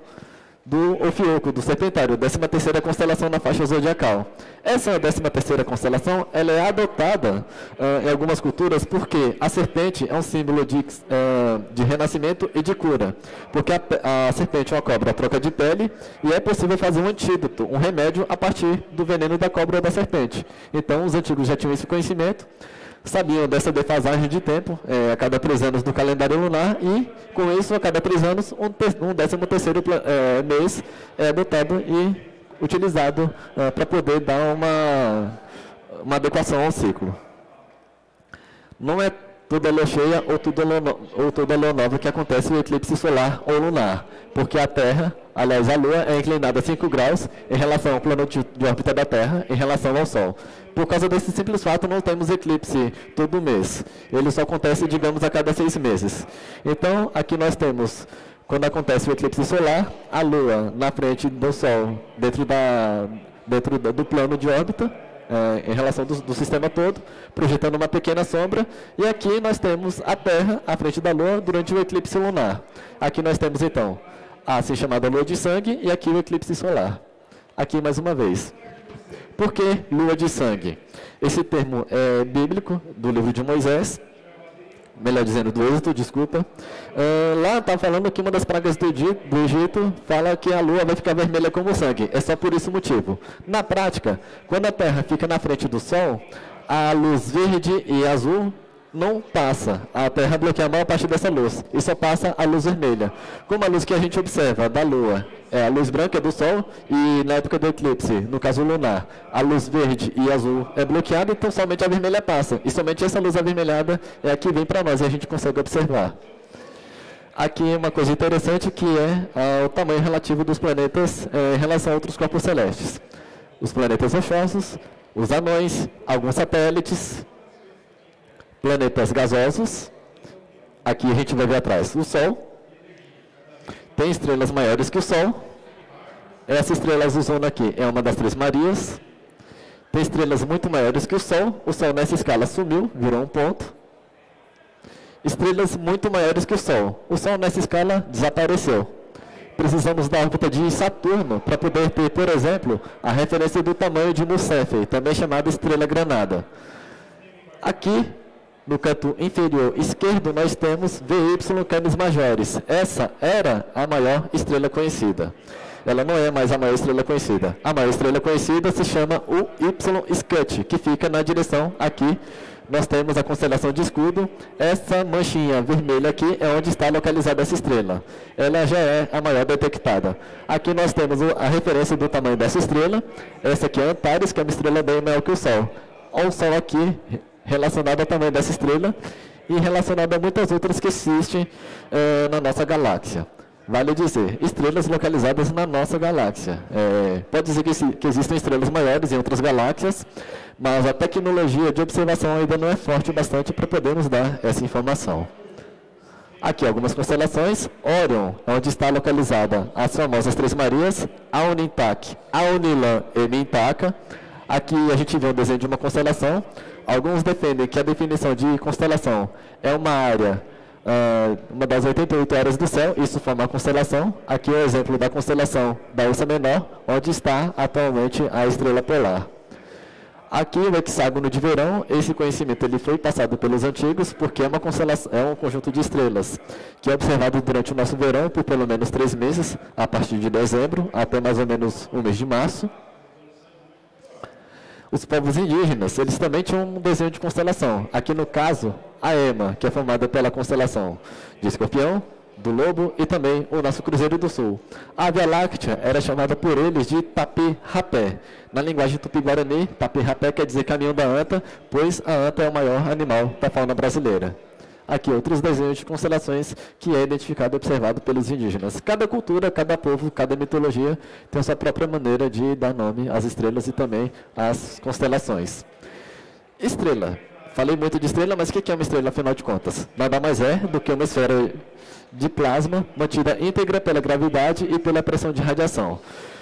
do Ofiuco, do Serpentário, décima terceira constelação na faixa zodiacal. Essa décima terceira constelação ela é adotada uh, em algumas culturas porque a serpente é um símbolo de, uh, de renascimento e de cura. Porque a, a serpente é uma cobra, troca de pele, e é possível fazer um antídoto, um remédio, a partir do veneno da cobra ou da serpente. Então, os antigos já tinham esse conhecimento, sabiam dessa defasagem de tempo, é, a cada três anos do calendário lunar, e com isso, a cada três anos, um, te um décimo terceiro é, mês é adotado e utilizado é, para poder dar uma, uma adequação ao ciclo. Não é toda lua cheia ou toda lua, ou toda lua nova que acontece o eclipse solar ou lunar, porque a Terra, aliás, a Lua é inclinada a cinco graus em relação ao plano de órbita da Terra, em relação ao Sol. Por causa desse simples fato, não temos eclipse todo mês. Ele só acontece, digamos, a cada seis meses. Então, aqui nós temos, quando acontece o eclipse solar, a Lua na frente do Sol, dentro, da, dentro do plano de órbita, É, em relação do, do sistema todo, projetando uma pequena sombra, e aqui nós temos a Terra à frente da Lua durante o eclipse lunar. Aqui nós temos, então, a assim chamada Lua de Sangue, e aqui o eclipse solar. Aqui, mais uma vez. Por que Lua de Sangue? Esse termo é bíblico, do livro de Moisés, melhor dizendo, do Êxodo, desculpa. É, lá está falando que uma das pragas do, do Egito fala que a Lua vai ficar vermelha como sangue. É só por esse motivo. Na prática, quando a Terra fica na frente do Sol, a luz verde e azul não passa. A Terra bloqueia a maior parte dessa luz e só passa a luz vermelha. Como a luz que a gente observa da Lua é a luz branca do Sol, e na época do eclipse, no caso lunar, a luz verde e azul é bloqueada, então somente a vermelha passa. E somente essa luz avermelhada é a que vem para nós e a gente consegue observar. Aqui uma coisa interessante que é o tamanho relativo dos planetas é, em relação a outros corpos celestes. Os planetas rochosos, os anões, alguns satélites, planetas gasosos, aqui a gente vai ver atrás o Sol, tem estrelas maiores que o Sol, essa estrela azulzona aqui é uma das Três Marias, tem estrelas muito maiores que o Sol, o Sol nessa escala sumiu, virou um ponto, estrelas muito maiores que o Sol, o Sol nessa escala desapareceu. Precisamos da órbita de Saturno para poder ter, por exemplo, a referência do tamanho de Mu Cephei, também chamada estrela granada. Aqui, no canto inferior esquerdo, nós temos V Y Canis Majoris. Essa era a maior estrela conhecida. Ela não é mais a maior estrela conhecida. A maior estrela conhecida se chama o Y Scut, que fica na direção aqui. Nós temos a constelação de Escudo. Essa manchinha vermelha aqui é onde está localizada essa estrela. Ela já é a maior detectada. Aqui nós temos a referência do tamanho dessa estrela. Essa aqui é Antares, que é uma estrela bem maior que o Sol. Olha o Sol aqui, relacionada ao tamanho dessa estrela e relacionada a muitas outras que existem é, na nossa galáxia. Vale dizer, estrelas localizadas na nossa galáxia. É, pode dizer que, que existem estrelas maiores em outras galáxias, mas a tecnologia de observação ainda não é forte o bastante para poder nos dar essa informação. Aqui algumas constelações. Orion, onde está localizada as famosas Três Marias, Aunintac, Aunilan e Mintaka. Aqui a gente vê o desenho de uma constelação. Alguns defendem que a definição de constelação é uma área, uma das oitenta e oito áreas do céu, isso forma a constelação. Aqui é o exemplo da constelação da Ursa Menor, onde está atualmente a estrela polar. Aqui o hexágono de Verão, esse conhecimento ele foi passado pelos antigos, porque é, uma constelação, é um conjunto de estrelas que é observado durante o nosso verão por pelo menos três meses, a partir de dezembro até mais ou menos o mês de março. Os povos indígenas, eles também tinham um desenho de constelação. Aqui no caso, a EMA, que é formada pela constelação de Escorpião, do Lobo e também o nosso Cruzeiro do Sul. A Via Láctea era chamada por eles de Tapirapé. Na linguagem tupi-guarani, Tapirapé quer dizer caminho da anta, pois a anta é o maior animal da fauna brasileira. aqui outros desenhos de constelações que é identificado e observado pelos indígenas. Cada cultura, cada povo, cada mitologia tem a sua própria maneira de dar nome às estrelas e também às constelações. Estrela. Falei muito de estrela, mas o que é uma estrela, afinal de contas? Nada mais é do que uma esfera de plasma mantida íntegra pela gravidade e pela pressão de radiação.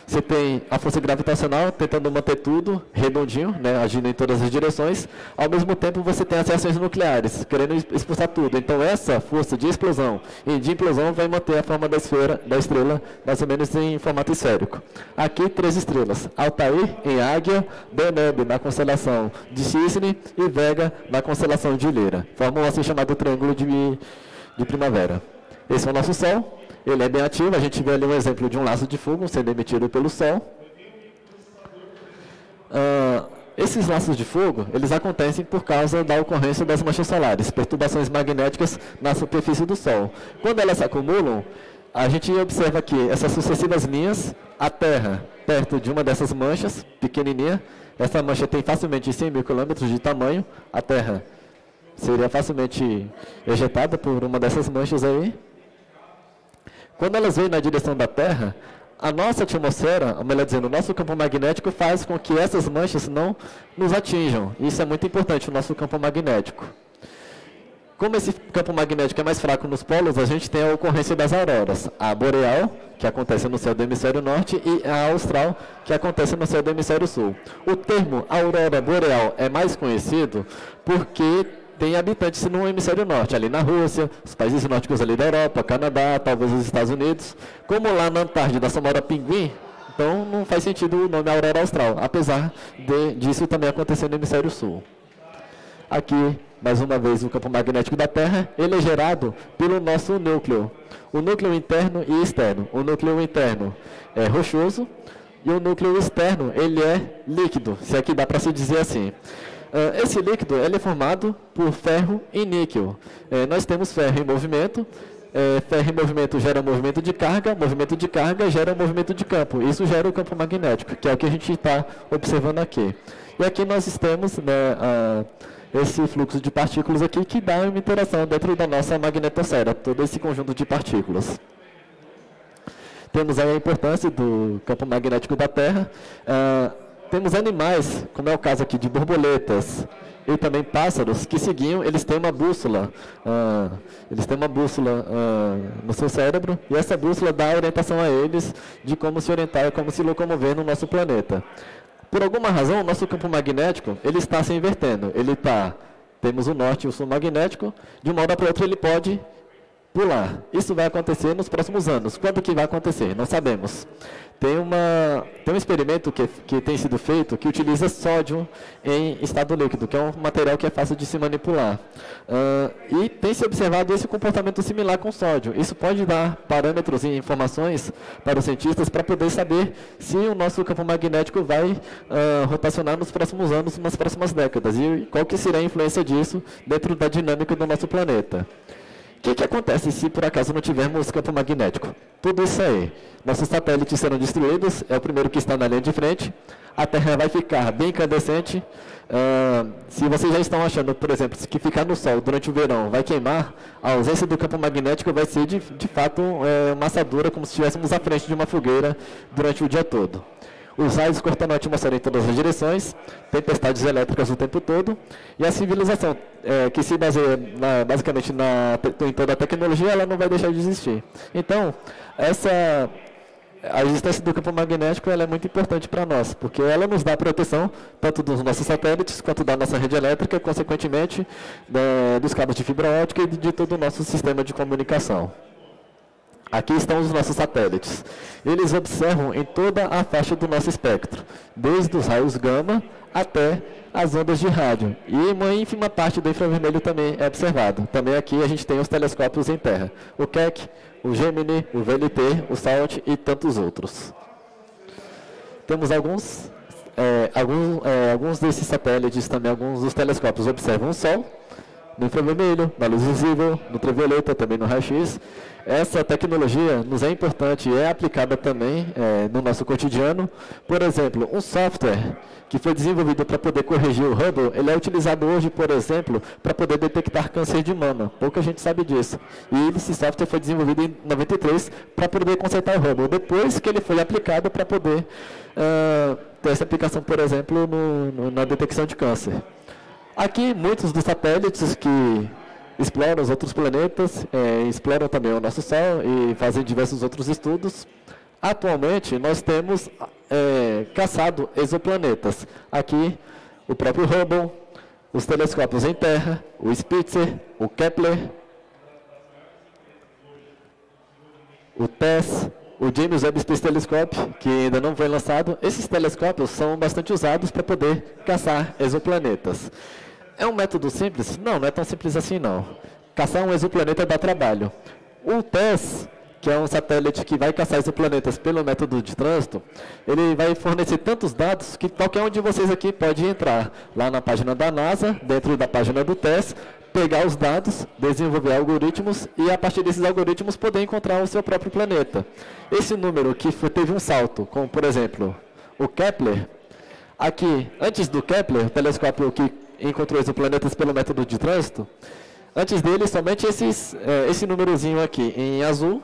Você tem a força gravitacional tentando manter tudo redondinho, né, agindo em todas as direções. Ao mesmo tempo, você tem as reações nucleares, querendo expulsar tudo. Então, essa força de explosão e de implosão vai manter a forma da, esfera, da estrela, mais ou menos em formato esférico. Aqui, três estrelas. Altair, em Águia, Deneb, na constelação de Cisne, e Vega, na constelação de Ilheira. Formam assim chamado Triângulo de, de Primavera. Esse é o nosso Sol. Ele é bem ativo, a gente vê ali um exemplo de um laço de fogo sendo emitido pelo Sol. Uh, esses laços de fogo, eles acontecem por causa da ocorrência das manchas solares, perturbações magnéticas na superfície do Sol. Quando elas se acumulam, a gente observa aqui essas sucessivas linhas, a Terra perto de uma dessas manchas, pequenininha. Essa mancha tem facilmente cem mil quilômetros de tamanho, a Terra seria facilmente ejetada por uma dessas manchas aí. Quando elas vêm na direção da Terra, a nossa atmosfera, ou melhor dizendo, o nosso campo magnético faz com que essas manchas não nos atinjam. Isso é muito importante, o nosso campo magnético. Como esse campo magnético é mais fraco nos polos, a gente tem a ocorrência das auroras. A boreal, que acontece no céu do hemisfério norte, e a austral, que acontece no céu do hemisfério sul. O termo aurora boreal é mais conhecido porque tem habitantes no hemisfério norte, ali na Rússia, os países nórdicos ali da Europa, Canadá, talvez os Estados Unidos. Como lá na Antártida só mora pinguim, então não faz sentido o nome aurora austral, apesar de, disso também acontecer no hemisfério sul. Aqui, mais uma vez, o campo magnético da Terra, ele é gerado pelo nosso núcleo. O núcleo interno e externo. O núcleo interno é rochoso e o núcleo externo, ele é líquido, se é que dá para se dizer assim. Esse líquido ele é formado por ferro e níquel. É, nós temos ferro em movimento, é, ferro em movimento gera movimento de carga, movimento de carga gera movimento de campo. Isso gera o campo magnético, que é o que a gente está observando aqui. E aqui nós temos, né, a, esse fluxo de partículas aqui que dá uma interação dentro da nossa magnetosfera, todo esse conjunto de partículas. Temos aí a importância do campo magnético da Terra. A, Temos animais, como é o caso aqui de borboletas e também pássaros, que seguiam, eles têm uma bússola, ah, eles têm uma bússola ah, no seu cérebro, e essa bússola dá orientação a eles de como se orientar e como se locomover no nosso planeta. Por alguma razão, o nosso campo magnético, ele está se invertendo, ele está, temos o norte e o sul magnético, de uma hora para outra ele pode pular. Isso vai acontecer nos próximos anos. Quando que vai acontecer? Não sabemos. Tem, uma, tem um experimento que, que tem sido feito que utiliza sódio em estado líquido, que é um material que é fácil de se manipular. Uh, e tem se observado esse comportamento similar com sódio. Isso pode dar parâmetros e informações para os cientistas para poder saber se o nosso campo magnético vai uh, rotacionar nos próximos anos, nas próximas décadas, e qual que será a influência disso dentro da dinâmica do nosso planeta. O que, que acontece se, por acaso, não tivermos campo magnético? Tudo isso aí. Nossos satélites serão destruídos, é o primeiro que está na linha de frente. A Terra vai ficar bem incandescente. Uh, se vocês já estão achando, por exemplo, que ficar no Sol durante o verão vai queimar, a ausência do campo magnético vai ser, de, de fato, é, uma assadura, como se estivéssemos à frente de uma fogueira durante o dia todo. Os raios cortando a atmosfera em todas as direções, tempestades elétricas o tempo todo, e a civilização, é, que se baseia na, basicamente na, em toda a tecnologia, ela não vai deixar de existir. Então, essa, a existência do campo magnético ela é muito importante para nós, porque ela nos dá proteção, tanto dos nossos satélites, quanto da nossa rede elétrica, consequentemente, da, dos cabos de fibra óptica e de todo o nosso sistema de comunicação. Aqui estão os nossos satélites. Eles observam em toda a faixa do nosso espectro, desde os raios gama até as ondas de rádio. E uma ínfima parte do infravermelho também é observado. Também aqui a gente tem os telescópios em terra. O Keck, o Gemini, o V L T, o SALT e tantos outros. Temos alguns, é, alguns, é, alguns desses satélites, também alguns dos telescópios observam o Sol. no infravermelho, na luz visível, no ultravioleta, também no raio-x. Essa tecnologia nos é importante e é aplicada também é, no nosso cotidiano. Por exemplo, um software que foi desenvolvido para poder corrigir o Hubble, ele é utilizado hoje, por exemplo, para poder detectar câncer de mama. Pouca gente sabe disso. E esse software foi desenvolvido em noventa e três para poder consertar o Hubble, depois que ele foi aplicado para poder uh, ter essa aplicação, por exemplo, no, no, na detecção de câncer. Aqui, muitos dos satélites que exploram os outros planetas, é, exploram também o nosso Sol e fazem diversos outros estudos. Atualmente, nós temos é, caçado exoplanetas. Aqui, o próprio Hubble, os telescópios em Terra, o Spitzer, o Kepler, o TESS, o James Webb Space Telescope, que ainda não foi lançado. Esses telescópios são bastante usados para poder caçar exoplanetas. É um método simples? Não, não é tão simples assim, não. Caçar um exoplaneta dá trabalho. O TESS, que é um satélite que vai caçar exoplanetas pelo método de trânsito, ele vai fornecer tantos dados que qualquer um de vocês aqui pode entrar lá na página da NASA, dentro da página do TESS, pegar os dados, desenvolver algoritmos e, a partir desses algoritmos, poder encontrar o seu próprio planeta. Esse número que teve um salto, como, por exemplo, o Kepler, aqui, antes do Kepler, o telescópio que encontrou exoplanetas pelo método de trânsito, antes dele, somente esses, é, esse númerozinho aqui em azul,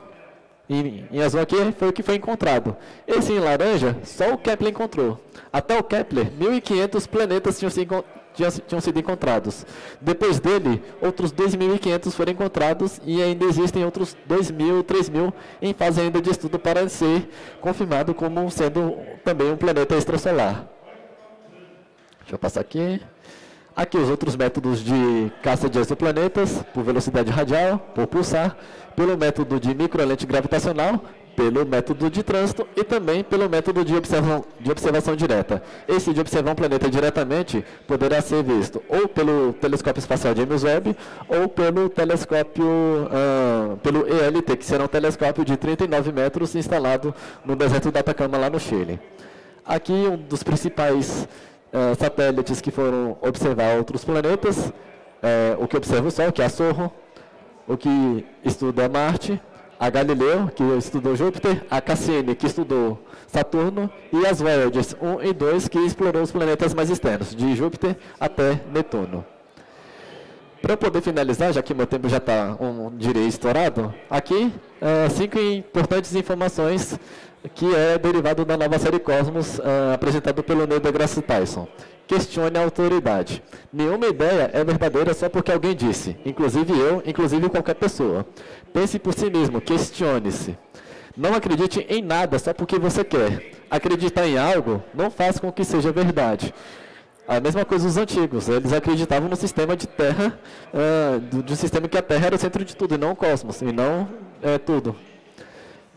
em, em azul aqui foi o que foi encontrado. Esse em laranja, só o Kepler encontrou. Até o Kepler, mil e quinhentos planetas tinham, se, tinham, tinham sido encontrados. Depois dele, outros dois mil e quinhentos foram encontrados e ainda existem outros dois mil, três mil em fase ainda de estudo para ser confirmado como sendo também um planeta extrasolar. Deixa eu passar aqui. Aqui os outros métodos de caça de exoplanetas, por velocidade radial, por pulsar, pelo método de microlente gravitacional, pelo método de trânsito e também pelo método de observação, de observação direta. Esse de observar um planeta diretamente poderá ser visto ou pelo telescópio espacial James Webb ou pelo telescópio, ah, pelo E L T, que será um telescópio de trinta e nove metros instalado no deserto da Atacama, lá no Chile. Aqui um dos principais Uh, satélites que foram observar outros planetas, é, o que observa o Sol, que é a SOHO, o que estuda Marte, a Galileu, que estudou Júpiter, a Cassini, que estudou Saturno, e as Voyagers um e dois, que explorou os planetas mais externos, de Júpiter até Netuno. Para eu poder finalizar, já que meu tempo já está, um, diria, estourado, aqui, uh, cinco importantes informações que é derivado da nova série Cosmos, uh, apresentado pelo Neil deGrasse Tyson. Questione a autoridade. Nenhuma ideia é verdadeira só porque alguém disse, inclusive eu, inclusive qualquer pessoa. Pense por si mesmo, questione-se. Não acredite em nada só porque você quer. Acreditar em algo não faz com que seja verdade. A mesma coisa os antigos, eles acreditavam no sistema de Terra, uh, do, do sistema que a Terra era o centro de tudo, e não o Cosmos, e não é, tudo.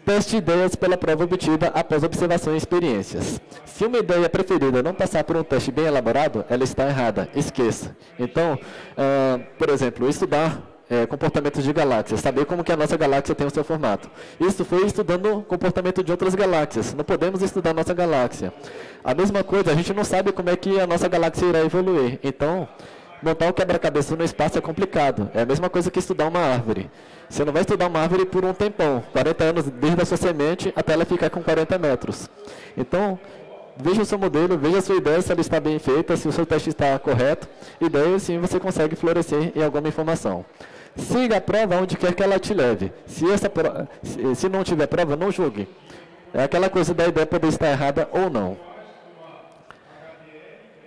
Teste ideias pela prova obtida após observação e experiências. Se uma ideia preferida não passar por um teste bem elaborado, ela está errada, esqueça. Então, uh, por exemplo, estudar é, comportamentos de galáxias, saber como que a nossa galáxia tem o seu formato. Isso foi estudando o comportamento de outras galáxias, não podemos estudar a nossa galáxia. A mesma coisa, a gente não sabe como é que a nossa galáxia irá evoluir, então montar um quebra-cabeça no espaço é complicado. É a mesma coisa que estudar uma árvore. Você não vai estudar uma árvore por um tempão, quarenta anos, desde a sua semente até ela ficar com quarenta metros. Então, veja o seu modelo, veja a sua ideia, se ela está bem feita, se o seu teste está correto, e daí sim você consegue florescer em alguma informação. Siga a prova onde quer que ela te leve. Se, essa prova, se não tiver prova, não julgue. É aquela coisa da ideia poder estar errada ou não.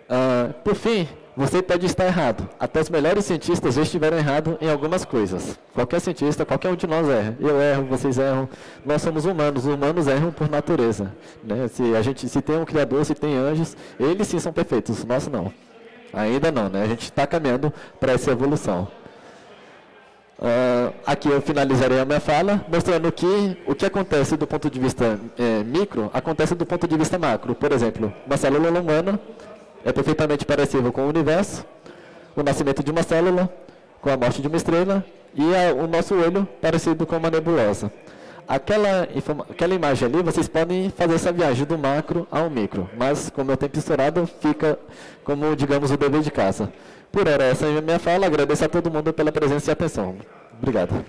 Ah, por fim, você pode estar errado. Até os melhores cientistas já estiveram errados em algumas coisas. Qualquer cientista, qualquer um de nós erra. Eu erro, vocês erram. Nós somos humanos. Os humanos erram por natureza. Né? Se, a gente, se tem um Criador, se tem anjos, eles sim são perfeitos. Nós não. Ainda não, né? A gente está caminhando para essa evolução. Uh, aqui eu finalizarei a minha fala, mostrando que o que acontece do ponto de vista é, micro, acontece do ponto de vista macro. Por exemplo, uma célula humana é perfeitamente parecível com o universo, o nascimento de uma célula, com a morte de uma estrela, e a, o nosso olho parecido com uma nebulosa. Aquela, aquela imagem ali, vocês podem fazer essa viagem do macro ao micro, mas como eu tenho estourado, fica como, digamos, o dever de casa. Por hora, essa é a minha fala. Agradeço a todo mundo pela presença e atenção. Obrigado.